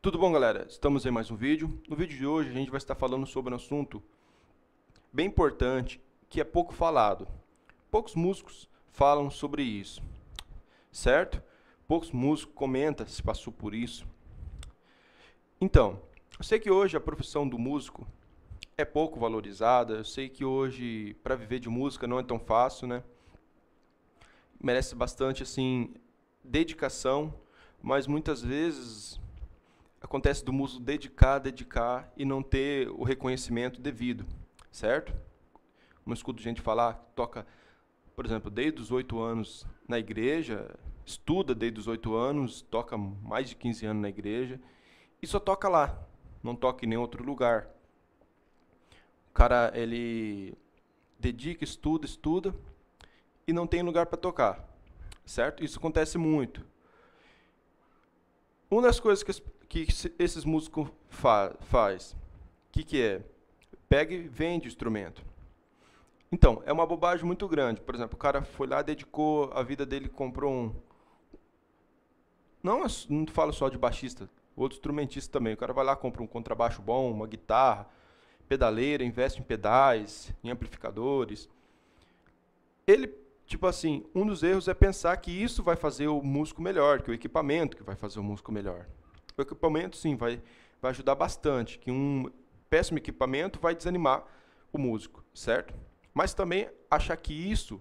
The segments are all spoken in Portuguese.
Tudo bom, galera? Estamos em mais um vídeo. No vídeo de hoje a gente vai estar falando sobre um assunto bem importante que é pouco falado. Poucos músicos falam sobre isso, certo? Poucos músicos comentam se passou por isso. Então, eu sei que hoje a profissão do músico é pouco valorizada, eu sei que hoje para viver de música não é tão fácil, né? Merece bastante assim dedicação, mas muitas vezes acontece do músico dedicar e não ter o reconhecimento devido, certo? Como eu escuto gente falar, toca, por exemplo, desde os 8 anos na igreja, estuda desde os 8 anos, toca mais de 15 anos na igreja e só toca lá, não toca em nenhum outro lugar. O cara, ele dedica, estuda e não tem lugar para tocar, certo? Isso acontece muito. Uma das coisas que esses músicos faz, que é? Pega e vende o instrumento. Então, é uma bobagem muito grande. Por exemplo, o cara foi lá, dedicou a vida dele, comprou um... Não falo só de baixista, outro instrumentista também. O cara vai lá, compra um contrabaixo bom, uma guitarra, pedaleira, investe em pedais, em amplificadores. Ele, tipo assim, um dos erros é pensar que isso vai fazer o músico melhor, que o equipamento que vai fazer o músico melhor. O equipamento, sim, vai ajudar bastante, que um péssimo equipamento vai desanimar o músico, certo? Mas também achar que isso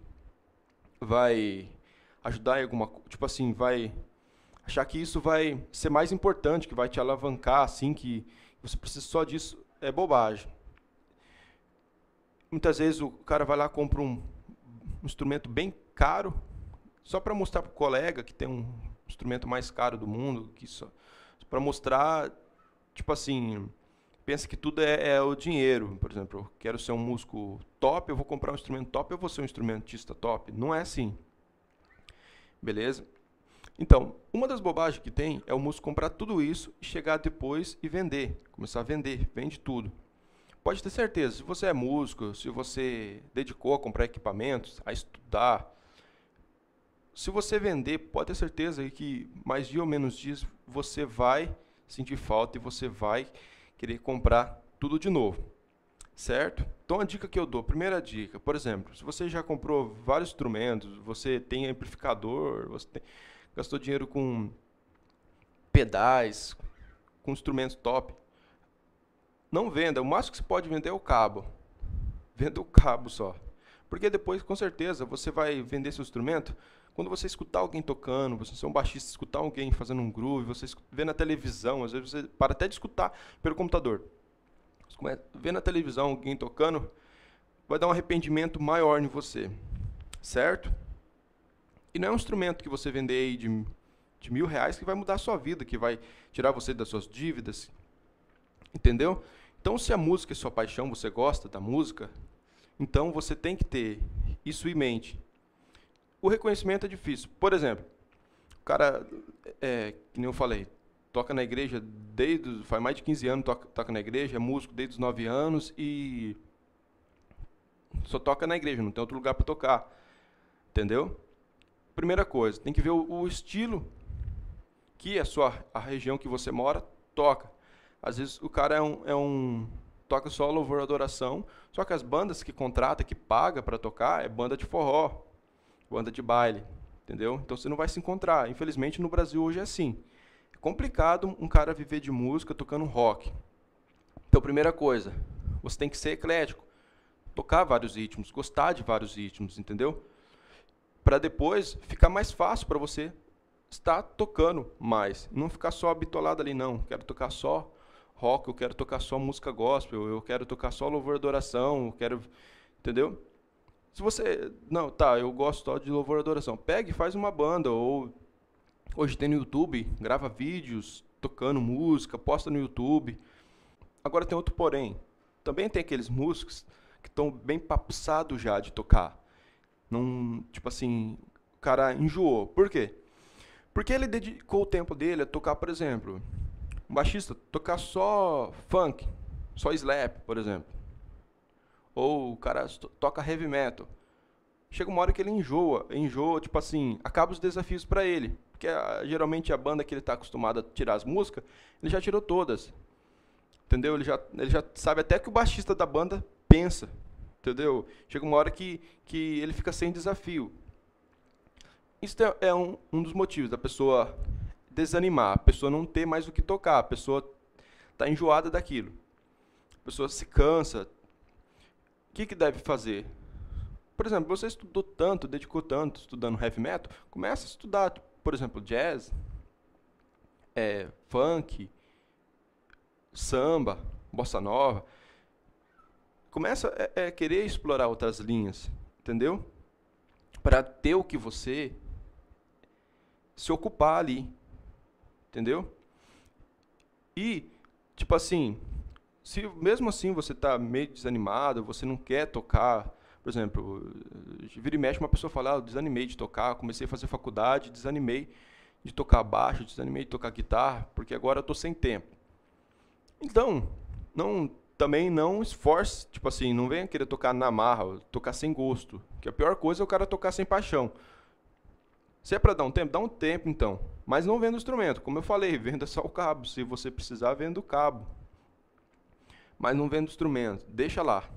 vai ajudar em alguma coisa, tipo assim, vai achar que isso vai ser mais importante, que vai te alavancar, assim, que você precisa só disso, é bobagem. Muitas vezes o cara vai lá, compra um instrumento bem caro, só para mostrar para o colega que tem um instrumento mais caro do mundo, que só para mostrar, tipo assim, pensa que tudo é o dinheiro. Por exemplo, eu quero ser um músico top, eu vou comprar um instrumento top, eu vou ser um instrumentista top. Não é assim. Beleza? Então, uma das bobagens que tem é o músico comprar tudo isso e chegar depois e vender. Começar a vender, vende tudo. Pode ter certeza, se você é músico, se você dedicou a comprar equipamentos, a estudar, se você vender, pode ter certeza que mais dia ou menos dias você vai sentir falta e você vai querer comprar tudo de novo, certo? Então a dica que eu dou, primeira dica, por exemplo, se você já comprou vários instrumentos, você tem amplificador, você tem... gastou dinheiro com pedais, com instrumentos top. Não venda. O máximo que você pode vender é o cabo. Venda o cabo só. Porque depois, com certeza, você vai vender seu instrumento. Quando você escutar alguém tocando, você ser um baixista, escutar alguém fazendo um groove, você vê na televisão, às vezes você para até de escutar pelo computador. Você vê na televisão alguém tocando, vai dar um arrependimento maior em você. Certo? E não é um instrumento que você vender aí de R$1.000 que vai mudar a sua vida, que vai tirar você das suas dívidas, entendeu? Então, se a música é sua paixão, você gosta da música, então você tem que ter isso em mente. O reconhecimento é difícil. Por exemplo, o cara, que nem eu falei, toca na igreja faz mais de 15 anos, toca na igreja, é músico desde os 9 anos e só toca na igreja, não tem outro lugar para tocar, entendeu? Primeira coisa, tem que ver o estilo que a região que você mora toca. Às vezes o cara toca só louvor e adoração, só que as bandas que contrata, que paga para tocar, é banda de forró, banda de baile, entendeu? Então você não vai se encontrar. Infelizmente no Brasil hoje é assim. É complicado um cara viver de música tocando rock. Então, primeira coisa, você tem que ser eclético, tocar vários ritmos, gostar de vários ritmos, entendeu? Para depois ficar mais fácil para você estar tocando mais. Não ficar só bitolado ali, não. Quero tocar só rock, eu quero tocar só música gospel, eu quero tocar só louvor e adoração, eu quero... Entendeu? Se você... Não, tá, eu gosto só de louvor e adoração. Pega e faz uma banda, ou... Hoje tem no YouTube, grava vídeos tocando música, posta no YouTube. Agora tem outro porém. Também tem aqueles músicos que estão bem papuçados já de tocar. Não, tipo assim, o cara enjoou. Por quê? Porque ele dedicou o tempo dele a tocar, por exemplo, um baixista tocar só funk, só slap, por exemplo. ou o cara toca heavy metal. Chega uma hora que ele enjoa, tipo assim, acaba os desafios para ele. Porque geralmente a banda que ele está acostumado a tirar as músicas, ele já tirou todas. Entendeu? Ele já sabe até que o baixista da banda pensa. Entendeu? Chega uma hora que ele fica sem desafio. Isso é um dos motivos da pessoa desanimar, a pessoa não ter mais o que tocar, a pessoa está enjoada daquilo. A pessoa se cansa. O que deve fazer? Por exemplo, você estudou tanto, dedicou tanto estudando heavy metal, começa a estudar, por exemplo, jazz, funk, samba, bossa nova. Começa a querer explorar outras linhas, entendeu? Para ter o que você se ocupar ali, entendeu? E, tipo assim, se mesmo assim você está meio desanimado, você não quer tocar. Por exemplo, vira e mexe, uma pessoa fala, ah, eu desanimei de tocar, comecei a fazer faculdade, desanimei de tocar baixo, desanimei de tocar guitarra, porque agora eu estou sem tempo. Então, também não esforce, tipo assim, não venha querer tocar na marra, tocar sem gosto, que a pior coisa é o cara tocar sem paixão. Se é para dar um tempo, dá um tempo então, mas não venda o instrumento, como eu falei, venda só o cabo, se você precisar, venda o cabo, mas não venda o instrumento, deixa lá.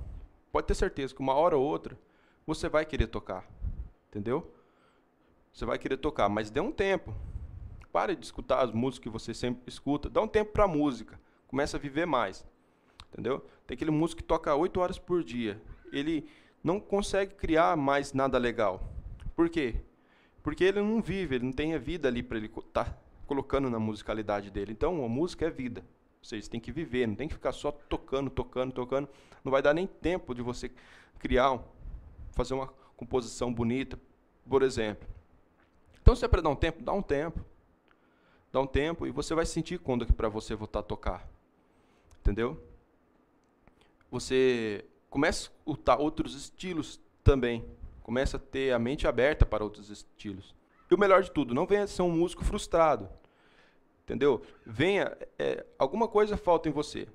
Pode ter certeza que uma hora ou outra você vai querer tocar, entendeu? Você vai querer tocar, mas dê um tempo. Pare de escutar as músicas que você sempre escuta, dá um tempo para a música, começa a viver mais, entendeu? Tem aquele músico que toca 8 horas por dia, ele não consegue criar mais nada legal. Por quê? Porque ele não vive, ele não tem a vida ali para ele estar colocando na musicalidade dele. Então, a música é vida. Vocês têm que viver, não tem que ficar só tocando. Não vai dar nem tempo de você criar, fazer uma composição bonita, por exemplo. Então, se é para dar um tempo, dá um tempo. Dá um tempo e você vai sentir quando que para você voltar a tocar. Entendeu? Você começa a escutar outros estilos também. Começa a ter a mente aberta para outros estilos. E o melhor de tudo, não venha ser um músico frustrado. Entendeu? Alguma coisa falta em você.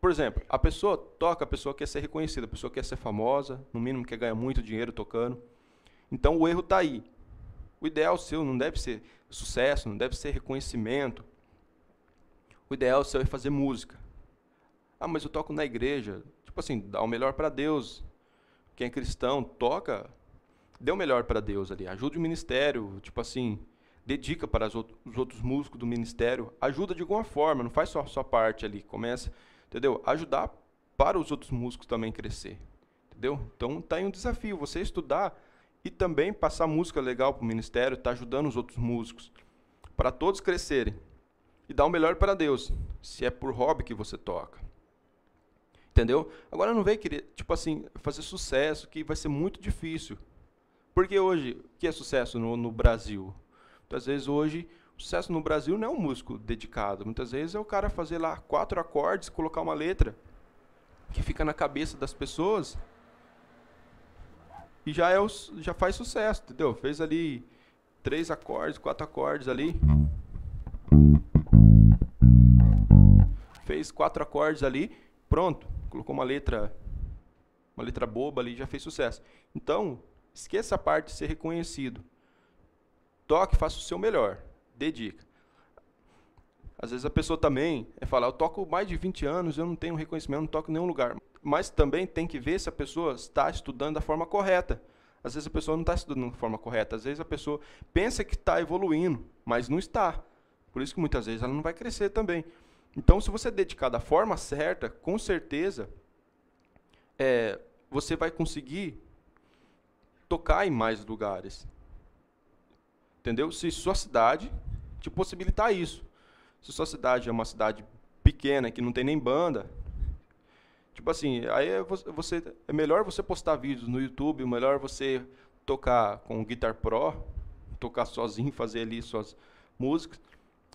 Por exemplo, a pessoa toca, a pessoa quer ser reconhecida, a pessoa quer ser famosa, no mínimo quer ganhar muito dinheiro tocando. Então o erro está aí. O ideal seu não deve ser sucesso, não deve ser reconhecimento. O ideal seu é fazer música. Ah, mas eu toco na igreja. Tipo assim, dá o melhor para Deus. Quem é cristão, toca, dê o melhor para Deus ali. Ajude o ministério, tipo assim... Dedica para os outros músicos do ministério, ajuda de alguma forma, não faz só a sua parte ali, começa, entendeu? Ajudar para os outros músicos também crescer, entendeu? Então, tá aí um desafio, você estudar e também passar música legal para o ministério, tá ajudando os outros músicos, para todos crescerem e dar o melhor para Deus, se é por hobby que você toca, entendeu? Agora não vem querer, tipo assim, fazer sucesso, que vai ser muito difícil, porque hoje, o que é sucesso no Brasil? Muitas vezes hoje, o sucesso no Brasil não é um músico dedicado. Muitas vezes é o cara fazer lá 4 acordes, colocar uma letra que fica na cabeça das pessoas e já faz sucesso, entendeu? Fez ali 3 acordes, 4 acordes ali. Fez 4 acordes ali, pronto. Colocou uma letra boba ali, já fez sucesso. Então, esqueça a parte de ser reconhecido. Toque, faça o seu melhor, dedica. Às vezes a pessoa também fala, eu toco mais de 20 anos, eu não tenho reconhecimento, não toco em nenhum lugar. Mas também tem que ver se a pessoa está estudando da forma correta. Às vezes a pessoa não está estudando da forma correta, às vezes a pessoa pensa que está evoluindo, mas não está. Por isso que muitas vezes ela não vai crescer também. Então, se você dedicar da forma certa, com certeza, você vai conseguir tocar em mais lugares. Entendeu? Se sua cidade te possibilitar isso. Se sua cidade é uma cidade pequena, que não tem nem banda, tipo assim, aí é melhor você postar vídeos no YouTube, é melhor você tocar com o Guitar Pro, tocar sozinho, fazer ali suas músicas,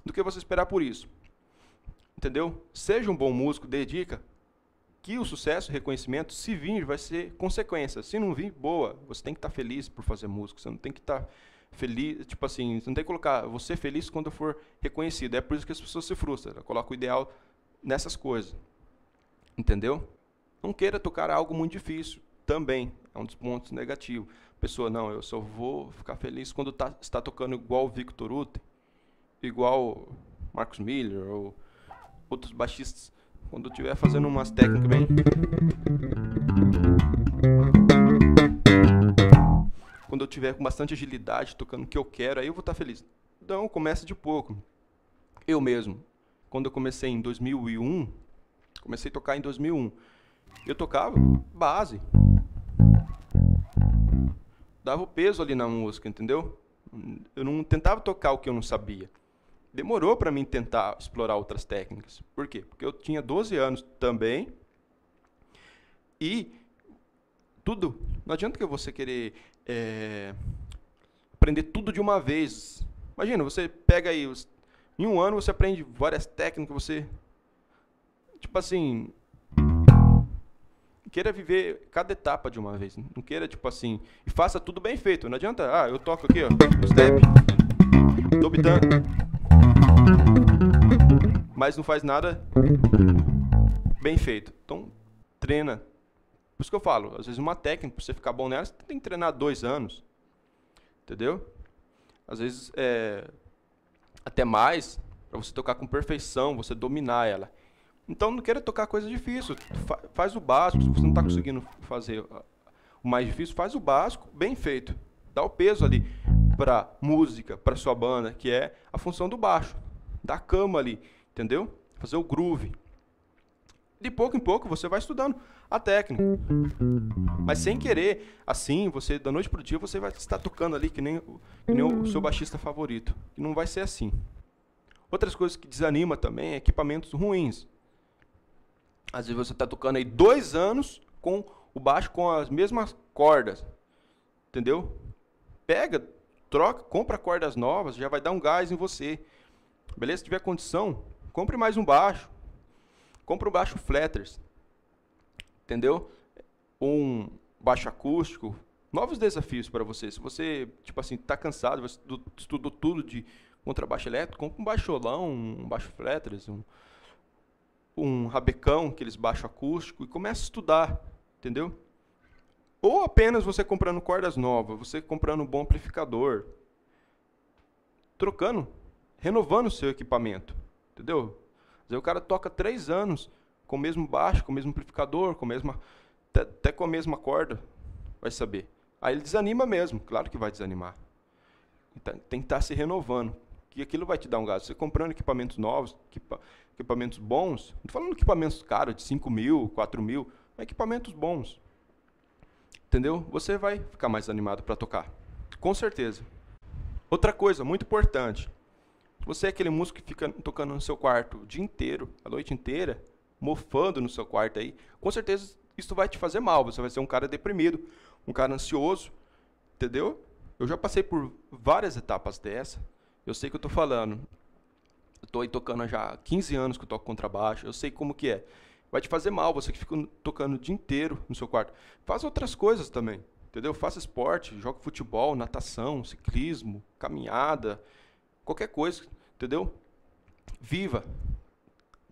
do que você esperar por isso. Entendeu? Seja um bom músico, dedica, que o sucesso, o reconhecimento, se vir, vai ser consequência. Se não vir, boa. Você tem que estar feliz por fazer música, você não tem que estar... feliz, tipo assim, não tem que colocar você feliz quando for reconhecido. É por isso que as pessoas se frustram, colocam o ideal nessas coisas, entendeu? Não queira tocar algo muito difícil, também é um dos pontos negativos. A pessoa, não, eu só vou ficar feliz quando está tocando igual o Victor Uten, igual Marcos Miller ou outros baixistas, quando estiver fazendo umas técnicas bem... Quando eu tiver com bastante agilidade, tocando o que eu quero, aí eu vou estar feliz. Então, começa de pouco. Eu mesmo, quando eu comecei em 2001, comecei a tocar em 2001, eu tocava base. Dava o peso ali na música, entendeu? Eu não tentava tocar o que eu não sabia. Demorou para mim tentar explorar outras técnicas. Por quê? Porque eu tinha 12 anos também. E tudo. Não adianta que você querer aprender tudo de uma vez. Imagina, você pega aí... Em um ano você aprende várias técnicas, você... Tipo assim... Queira viver cada etapa de uma vez. Não queira, tipo assim... E faça tudo bem feito. Não adianta... Ah, eu toco aqui, ó. Step. Tô bitando. Mas não faz nada bem feito. Então, treina. Por isso que eu falo, às vezes uma técnica, para você ficar bom nela, você tem que treinar 2 anos. Entendeu? Às vezes, até mais, para você tocar com perfeição, você dominar ela. Então, não queira tocar coisa difícil. Faz o básico. Se você não está conseguindo fazer o mais difícil, faz o básico bem feito. Dá o peso ali para música, para sua banda, que é a função do baixo. Da cama ali, entendeu? Fazer o groove. De pouco em pouco você vai estudando a técnica. Mas sem querer, assim, você da noite pro dia você vai estar tocando ali que nem o seu baixista favorito. E não vai ser assim. Outras coisas que desanima também é equipamentos ruins. Às vezes você está tocando aí 2 anos com o baixo com as mesmas cordas. Entendeu? Pega, troca, compra cordas novas, já vai dar um gás em você. Beleza? Se tiver condição, compre mais um baixo. Compre um baixo Flatters. Entendeu? Um baixo acústico. Novos desafios para você. Se você, tipo assim, tá cansado, você estudou tudo de contrabaixo elétrico, compre um baixolão, um baixo Flatters, um rabecão, aqueles baixo acústico, e comece a estudar. Entendeu? Ou apenas você comprando cordas novas, você comprando um bom amplificador. Trocando. Renovando o seu equipamento, entendeu? O cara toca 3 anos com o mesmo baixo, com o mesmo amplificador, com a mesma, até com a mesma corda, vai saber. Aí ele desanima mesmo, claro que vai desanimar. Então, tem que estar se renovando, que aquilo vai te dar um gasto. Você comprando equipamentos novos, equipamentos bons, não tô falando equipamentos caros, de 5 mil, 4 mil, mas equipamentos bons. Entendeu? Você vai ficar mais animado para tocar, com certeza. Outra coisa muito importante... Você é aquele músico que fica tocando no seu quarto o dia inteiro, a noite inteira, mofando no seu quarto aí, com certeza isso vai te fazer mal, você vai ser um cara deprimido, um cara ansioso, entendeu? Eu já passei por várias etapas dessa, eu sei o que eu estou falando, eu estou aí tocando já há 15 anos que eu toco contrabaixo, eu sei como que é. Vai te fazer mal, você que fica tocando o dia inteiro no seu quarto. Faz outras coisas também, entendeu? Faça esporte, joga futebol, natação, ciclismo, caminhada... Qualquer coisa, entendeu? Viva.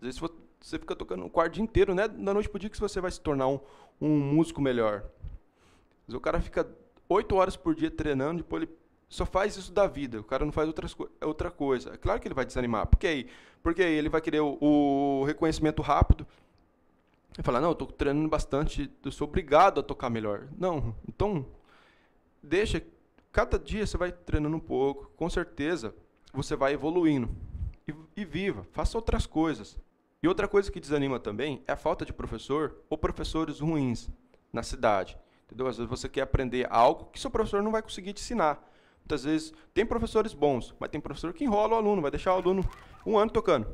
Às vezes você fica tocando o quarto inteiro, né? Da noite pro dia que você vai se tornar um músico melhor. Mas o cara fica 8 horas por dia treinando, depois ele só faz isso da vida. O cara não faz outra coisa. É claro que ele vai desanimar. Porque aí ele vai querer o reconhecimento rápido. Ele fala, não, eu tô treinando bastante, eu sou obrigado a tocar melhor. Não, então, deixa. Cada dia você vai treinando um pouco, com certeza... Você vai evoluindo. E viva, faça outras coisas. E outra coisa que desanima também é a falta de professor ou professores ruins na cidade. Entendeu? Às vezes você quer aprender algo que seu professor não vai conseguir te ensinar. Muitas vezes tem professores bons, mas tem professor que enrola o aluno, vai deixar o aluno um ano tocando.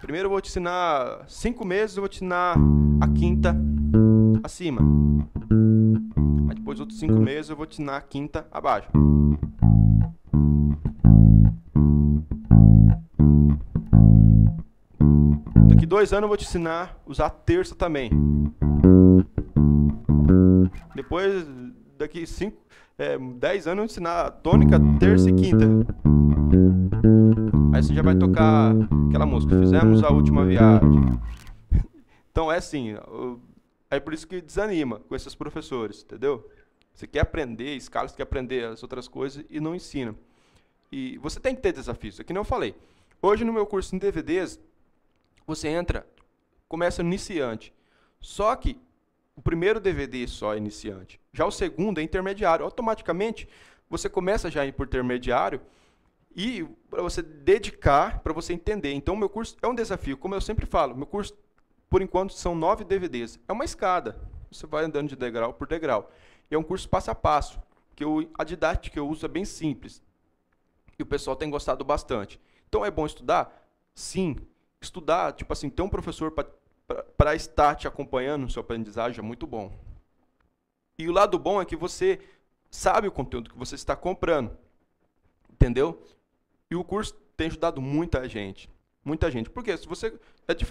Primeiro eu vou te ensinar 5 meses, eu vou te ensinar a quinta acima. Aí depois outros 5 meses eu vou te ensinar a quinta abaixo. Daqui 2 anos eu vou te ensinar a usar a terça também. Depois, daqui 10 anos eu vou te ensinar a tônica, terça e quinta. Aí você já vai tocar aquela música. Fizemos a última viagem. Então, é assim, é por isso que desanima com esses professores, entendeu? Você quer aprender, escala, você quer aprender as outras coisas e não ensina. E você tem que ter desafios, é que nem eu falei. Hoje, no meu curso em DVDs, você entra, começa no iniciante. Só que o primeiro DVD só é iniciante. Já o segundo é intermediário. Automaticamente, você começa já por intermediário e para você dedicar, para você entender. Então, o meu curso é um desafio. Como eu sempre falo, meu curso, por enquanto, são 9 DVDs. É uma escada. Você vai andando de degrau por degrau. E é um curso passo a passo. Que a didática que eu uso é bem simples. E o pessoal tem gostado bastante. Então, é bom estudar? Sim. Estudar, tipo assim, ter um professor para estar te acompanhando no seu aprendizagem é muito bom. E o lado bom é que você sabe o conteúdo que você está comprando. Entendeu? E o curso tem ajudado muita gente. Muita gente. Porque se você... É diferente.